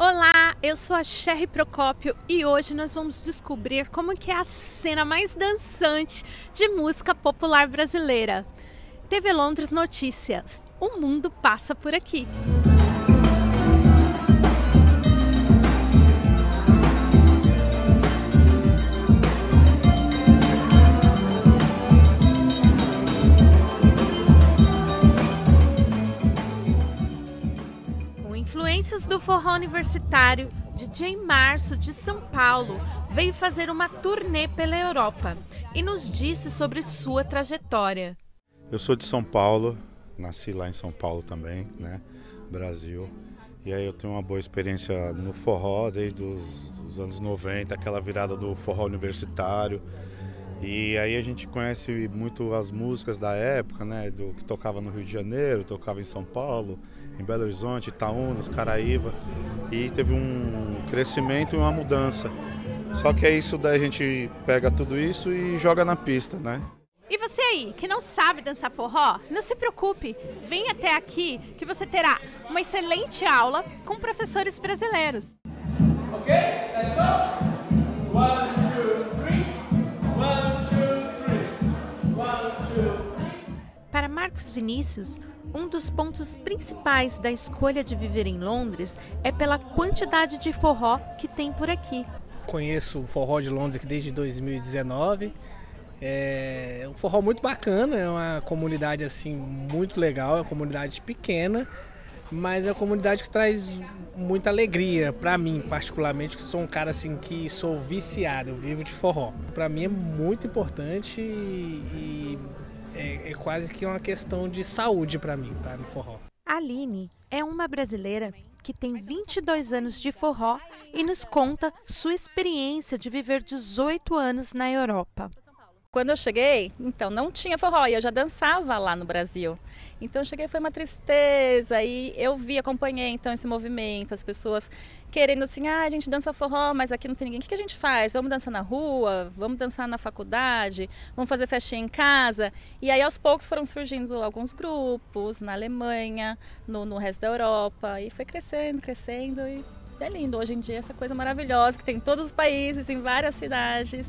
Olá, eu sou a Sherry Procópio e hoje nós vamos descobrir como que é a cena mais dançante de música popular brasileira. TV Londres Notícias. O mundo passa por aqui. Do forró universitário, DJ Marcio de São Paulo veio fazer uma turnê pela Europa e nos disse sobre sua trajetória. Eu sou de São Paulo, nasci lá em São Paulo também, né, Brasil, e aí eu tenho uma boa experiência no forró desde os anos 90, aquela virada do forró universitário, e aí a gente conhece muito as músicas da época, né, do que tocava no Rio de Janeiro, tocava em São Paulo, em Belo Horizonte, Itaúnas, Caraíva, e teve um crescimento e uma mudança. Só que é isso daí, a gente pega tudo isso e joga na pista, né? E você aí, que não sabe dançar forró, não se preocupe, vem até aqui que você terá uma excelente aula com professores brasileiros. Ok? Let's go! One, two, three! One, two, three! One, two, three! Para Marcos Vinícius, um dos pontos principais da escolha de viver em Londres é pela quantidade de forró que tem por aqui. Conheço o forró de Londres desde 2019. É um forró muito bacana, é uma comunidade assim muito legal, é uma comunidade pequena, mas é uma comunidade que traz muita alegria para mim, particularmente, que sou um cara assim que sou viciado, eu vivo de forró. Para mim é muito importante e é quase que uma questão de saúde para mim, tá? No forró. Aline é uma brasileira que tem 22 anos de forró e nos conta sua experiência de viver 18 anos na Europa. Quando eu cheguei, então não tinha forró e eu já dançava lá no Brasil. Então eu cheguei, foi uma tristeza e eu vi, acompanhei então esse movimento, as pessoas querendo assim, ah, a gente dança forró, mas aqui não tem ninguém, o que a gente faz? Vamos dançar na rua, vamos dançar na faculdade, vamos fazer festinha em casa. E aí aos poucos foram surgindo alguns grupos na Alemanha, no resto da Europa, e foi crescendo, crescendo, e é lindo hoje em dia essa coisa maravilhosa que tem em todos os países, em várias cidades,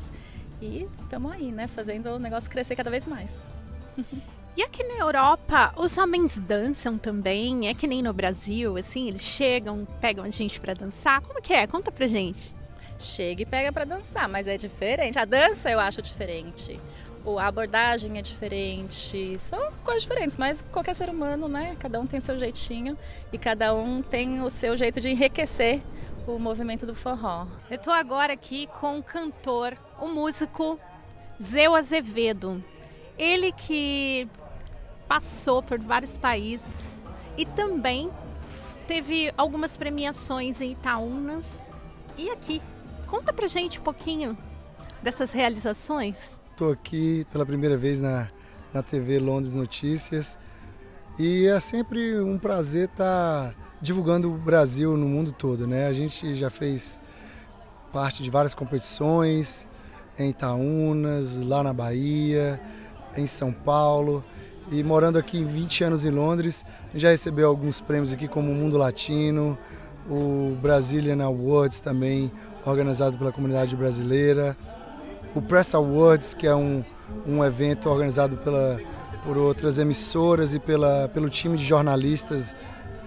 e estamos aí, né, fazendo o negócio crescer cada vez mais. E aqui na Europa, os homens dançam também? É que nem no Brasil, assim, eles chegam, pegam a gente pra dançar? Como que é? Conta pra gente. Chega e pega pra dançar, mas é diferente. A dança eu acho diferente, a abordagem é diferente, são coisas diferentes, mas qualquer ser humano, né, cada um tem seu jeitinho e cada um tem o seu jeito de enriquecer o movimento do forró. Eu tô agora aqui com o cantor, o músico Zeu Azevedo. Ele que passou por vários países e também teve algumas premiações em Itaúnas e aqui. Conta pra gente um pouquinho dessas realizações. Estou aqui pela primeira vez na TV Londres Notícias e é sempre um prazer estar divulgando o Brasil no mundo todo, né? A gente já fez parte de várias competições em Itaúnas, lá na Bahia, em São Paulo. E morando aqui 20 anos em Londres, já recebeu alguns prêmios aqui como o Mundo Latino, o Brazilian Awards também, organizado pela comunidade brasileira, o Press Awards, que é um evento organizado por outras emissoras e pelo time de jornalistas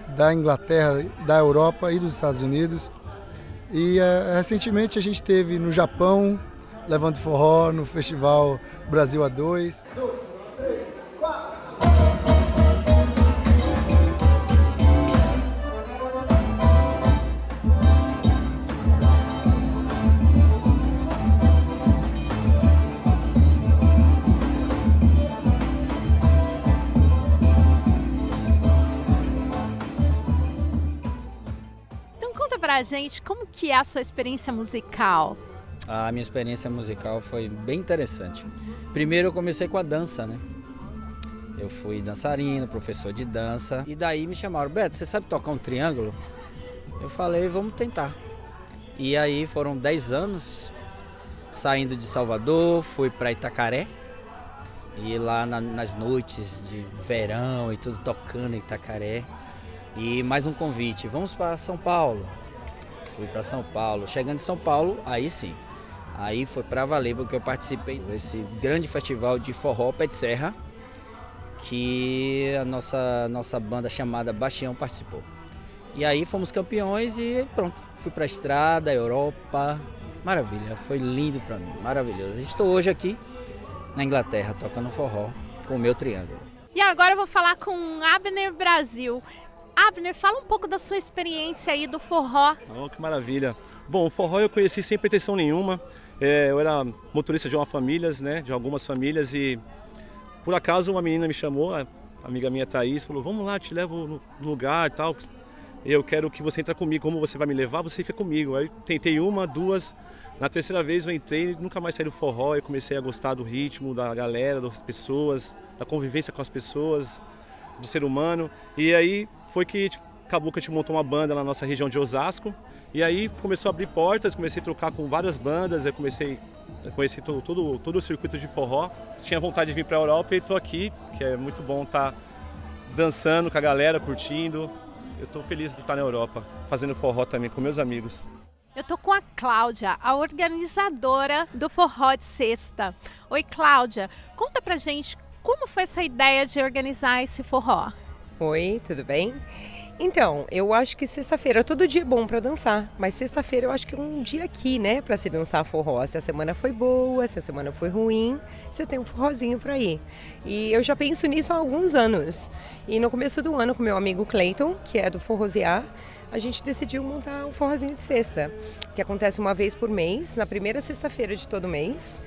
da Inglaterra, da Europa e dos Estados Unidos. E recentemente a gente teve no Japão, levando forró no Festival Brasil A2. Gente, como que é a sua experiência musical? A minha experiência musical foi bem interessante. Primeiro eu comecei com a dança, né? Eu fui dançarino, professor de dança, e daí me chamaram, Beto, você sabe tocar um triângulo? Eu falei, vamos tentar. E aí foram 10 anos, saindo de Salvador, fui para Itacaré, e lá nas noites de verão e tudo, tocando em Itacaré, e mais um convite, vamos para São Paulo. fui para São Paulo. Chegando em São Paulo, aí sim. Aí foi para valer, porque eu participei desse grande festival de forró Pé de Serra, que a nossa banda chamada Bastião participou. E aí fomos campeões e pronto, fui para a estrada, Europa, maravilha, foi lindo para mim, maravilhoso. Estou hoje aqui na Inglaterra, tocando forró com o meu triângulo. E agora eu vou falar com Abner Brasil. Abner, fala um pouco da sua experiência aí do forró. Oh, que maravilha. Bom, o forró eu conheci sem pretensão nenhuma. Eu era motorista de algumas famílias e por acaso uma menina me chamou, a amiga minha Thaís, falou, vamos lá, te levo no lugar e tal. Eu quero que você entre comigo, como você vai me levar, você fica comigo. Aí tentei uma, duas, na terceira vez eu entrei e nunca mais saí do forró. Eu comecei a gostar do ritmo, da galera, das pessoas, da convivência com as pessoas, do ser humano. E aí foi que Cabuca te montou uma banda na nossa região de Osasco. E aí começou a abrir portas, comecei a trocar com várias bandas, eu comecei a conhecer todo o circuito de forró. Tinha vontade de vir para a Europa e estou aqui, que é muito bom estar dançando com a galera, curtindo. Eu estou feliz de estar na Europa, fazendo forró também com meus amigos. Eu estou com a Cláudia, a organizadora do Forró de Sexta. Oi, Cláudia, conta pra gente como foi essa ideia de organizar esse forró. Oi, tudo bem? Então, eu acho que sexta-feira, todo dia é bom para dançar, mas sexta-feira eu acho que é um dia aqui, né, para se dançar forró. Se a semana foi boa, se a semana foi ruim, você tem um forrozinho para ir. E eu já penso nisso há alguns anos. E no começo do ano, com meu amigo Clayton, que é do Forrosear, a gente decidiu montar um forrozinho de sexta, que acontece uma vez por mês, na primeira sexta-feira de todo mês,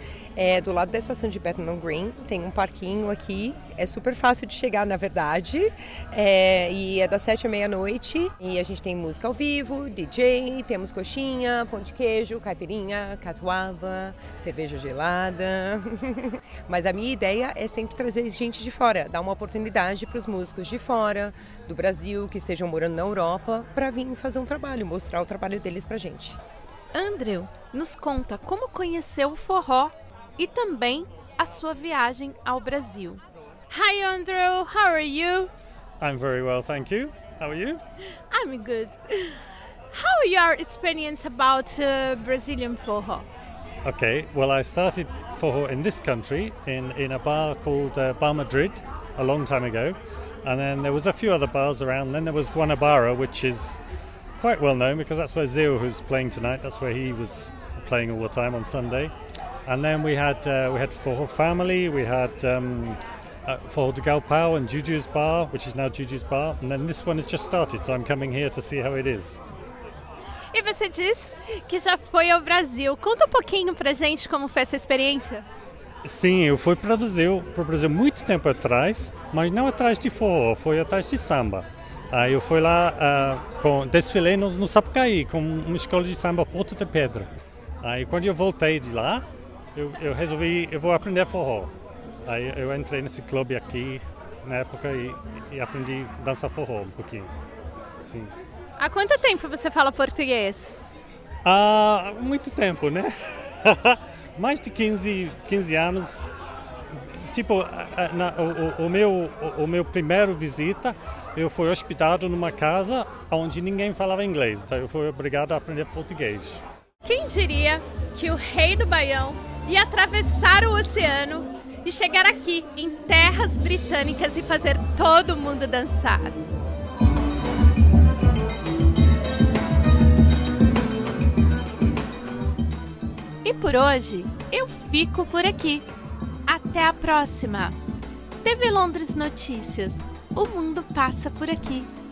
do lado da estação de Bethnal Green, tem um parquinho aqui, é super fácil de chegar, na verdade, e é das 7h à meia-noite, e a gente tem música ao vivo, DJ, temos coxinha, pão de queijo, caipirinha, catuaba, cerveja gelada, mas a minha ideia é sempre trazer gente de fora, dar uma oportunidade para os músicos de fora, do Brasil, que estejam morando na Europa, para vir fazer um trabalho, mostrar o trabalho deles pra gente. Andrew, nos conta como conheceu o forró e também a sua viagem ao Brasil. Hi Andrew, how are you? I'm very well, thank you. How are you? I'm good. How is your experience about Brazilian forró? Okay, well I started forró in this country in a bar called Bar Madrid a long time ago. And then there was a few other bars around. Then there was Guanabara, which is quite well known because that's where Zio, who's playing tonight, that's where he was playing all the time on Sunday. And then we had Forró Family, we had Forró de Galpão and Juju's Bar, which is now Juju's Bar. And then this one has just started, so I'm coming here to see how it is. E você diz que já foi ao Brasil. Conta um pouquinho pra gente como foi essa experiência. Sim, eu fui para o Brasil muito tempo atrás, mas não atrás de forró, foi atrás de samba. Eu fui lá, desfilei no Sapucaí, com uma escola de samba Porto de Pedra. Aí quando eu voltei de lá, eu resolvi, eu vou aprender forró. Aí eu entrei nesse clube aqui, na época, e aprendi a dançar forró um pouquinho. Sim. Há quanto tempo você fala português? Há muito tempo, né? Mais de 15 anos, tipo, o meu primeiro visita, eu fui hospedado numa casa onde ninguém falava inglês, então eu fui obrigado a aprender português. Quem diria que o rei do Baião ia atravessar o oceano e chegar aqui, em terras britânicas, e fazer todo mundo dançar? E por hoje, eu fico por aqui. Até a próxima! TV Londres Notícias. O mundo passa por aqui.